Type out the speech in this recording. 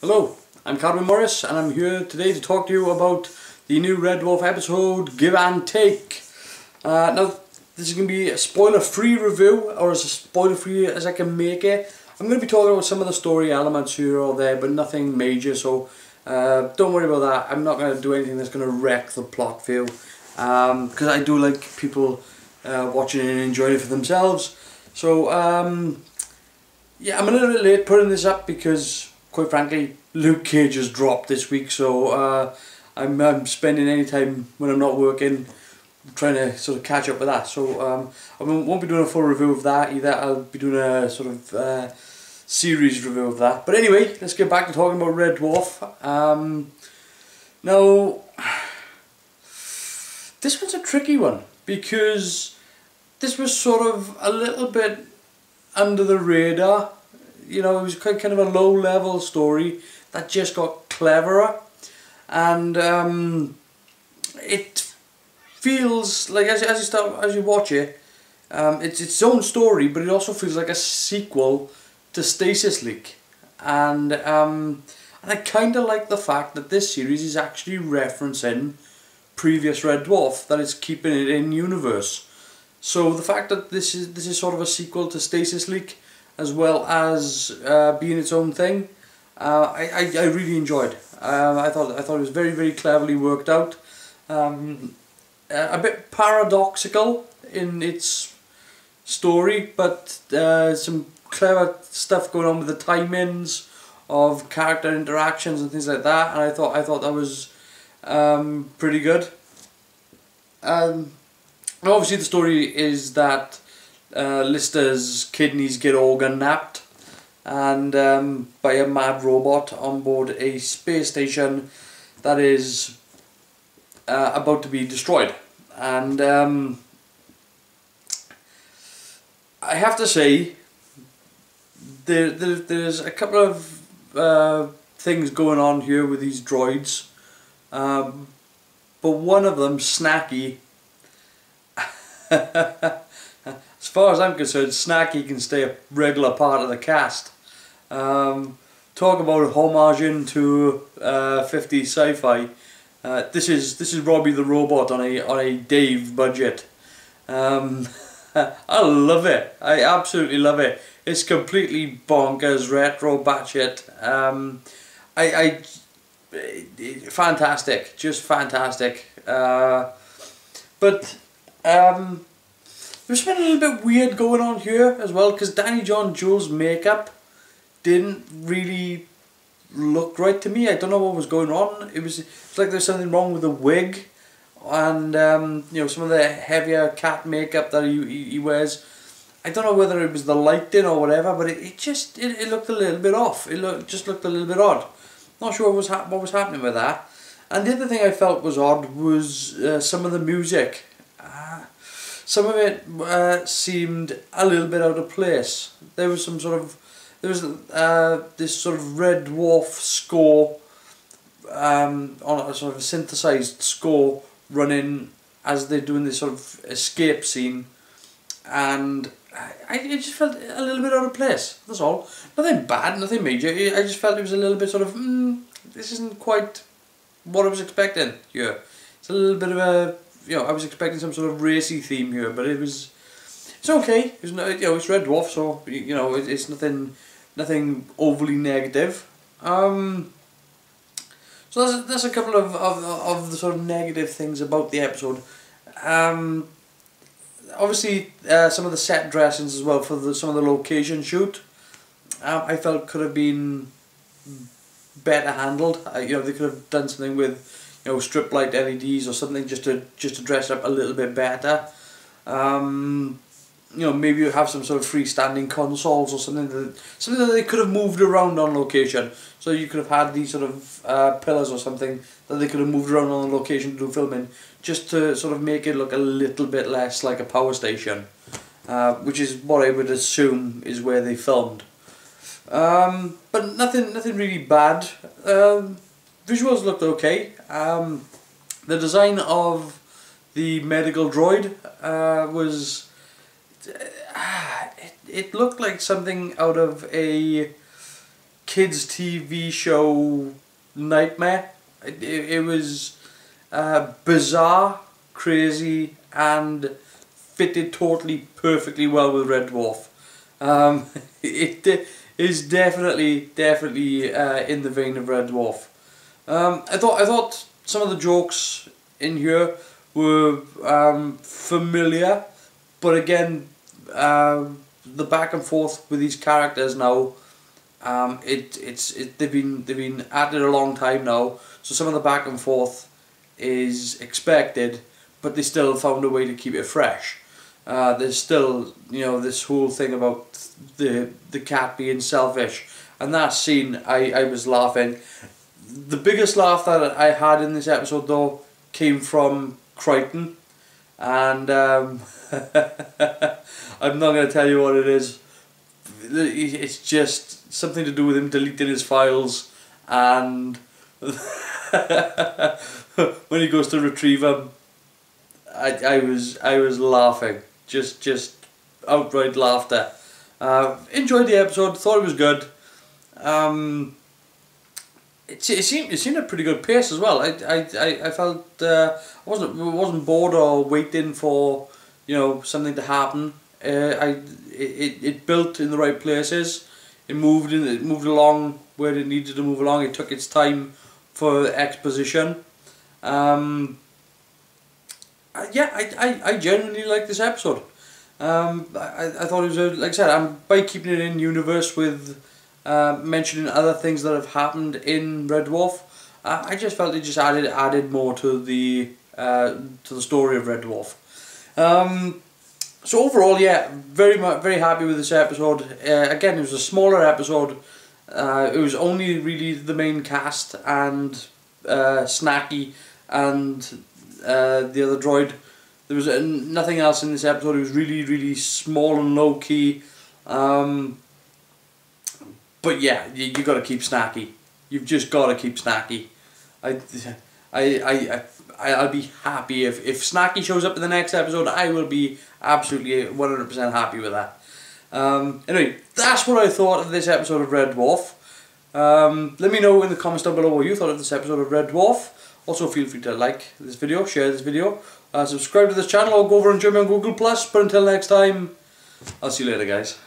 Hello, I'm Carwyn Morris and I'm here today to talk to you about the new Red Dwarf episode, Give and Take. Now, this is going to be a spoiler-free review, or as spoiler-free as I can make it. I'm going to be talking about some of the story elements here or there, but nothing major, so don't worry about that. I'm not going to do anything that's going to wreck the plot for you, because I do like people watching it and enjoying it for themselves. So, yeah, I'm a little bit late putting this up because, quite frankly, Luke Cage has dropped this week, so I'm spending any time when I'm not working trying to sort of catch up with that. So I won't be doing a full review of that either. I'll be doing a sort of series review of that. But anyway, let's get back to talking about Red Dwarf. Now, this one's a tricky one because this was sort of a little bit under the radar. You know, it was kind of a low-level story that just got cleverer, and it feels like as you watch it, it's its own story, but it also feels like a sequel to Stasis League, and I kind of like the fact that this series is actually referencing previous Red Dwarf, that it's keeping it in universe. So the fact that this is sort of a sequel to Stasis League, as well as being its own thing, I really enjoyed. I thought it was very, very cleverly worked out, a bit paradoxical in its story, but some clever stuff going on with the timings of character interactions and things like that. And I thought that was pretty good. And obviously the story is that Lister's kidneys get organ napped, and by a mad robot on board a space station that is about to be destroyed. And I have to say, there's a couple of things going on here with these droids, but one of them, Snacky, as far as I'm concerned, Snacky can stay a regular part of the cast. Talk about homaging to 50s sci-fi. This is Robbie the Robot on a Dave budget. I love it. I absolutely love it. It's completely bonkers, retro, batshit. Fantastic, just fantastic. There's been a little bit weird going on here as well, because Danny John Jewel's makeup didn't really look right to me. I don't know what was going on. It's like there's something wrong with the wig, and you know, some of the heavier cat makeup that he wears. I don't know whether it was the lighting or whatever, but it just looked a little bit off. It just looked a little bit odd. Not sure what was happening with that. And the other thing I felt was odd was some of the music. Some of it seemed a little bit out of place. There was this sort of Red Dwarf score, on a sort of a synthesized score running as they're doing this sort of escape scene, and I just felt a little bit out of place. That's all. Nothing bad, nothing major. I just felt it was a little bit sort of this isn't quite what I was expecting here. It's a little bit of a, you know, I was expecting some sort of racy theme here, but it's okay. It's not, you know, it's Red Dwarf, so you know, it's nothing overly negative. So that's a couple of the sort of negative things about the episode. Obviously, some of the set dressings as well for some of the location shoot, I felt could have been better handled. You know, they could have done something with, you know, strip light LEDs or something just to dress up a little bit better. You know, maybe you have some sort of freestanding consoles or something that they could have moved around on location. So you could have had these sort of pillars or something that they could have moved around on location to do filming, just to sort of make it look a little bit less like a power station, which is what I would assume is where they filmed. But nothing really bad. Visuals looked okay. The design of the medical droid was... It looked like something out of a kids TV show nightmare. It was bizarre, crazy, and fitted totally perfectly well with Red Dwarf. It is definitely in the vein of Red Dwarf. I thought some of the jokes in here were familiar, but again, the back and forth with these characters now, they've been at it a long time now, so some of the back and forth is expected, but they still found a way to keep it fresh. There's still, you know, this whole thing about the cat being selfish, and that scene, I was laughing. The biggest laugh that I had in this episode though came from Crichton, and I'm not going to tell you what it is. It's just something to do with him deleting his files, and when he goes to retrieve them, I was laughing, just outright laughter. Enjoyed the episode, thought it was good. It seemed a pretty good pace as well. I felt I wasn't bored or waiting for, you know, something to happen. It built in the right places. It moved along where it needed to move along. It took its time for exposition. Yeah, I genuinely liked this episode. I thought it was a, like I said, by keeping it in universe with mentioning other things that have happened in Red Dwarf, I just felt it just added more to the story of Red Dwarf. So overall, yeah, very happy with this episode. Again, it was a smaller episode. It was only really the main cast and Snacky and the other droid. There was nothing else in this episode. It was really small and low key. But yeah, you got to keep Snacky. You've just got to keep Snacky. I'll be happy if Snacky shows up in the next episode. I will be absolutely 100% happy with that. Anyway, that's what I thought of this episode of Red Dwarf. Let me know in the comments down below what you thought of this episode of Red Dwarf. Also, feel free to like this video, share this video, subscribe to this channel, or go over and join me on Google+. But until next time, I'll see you later, guys.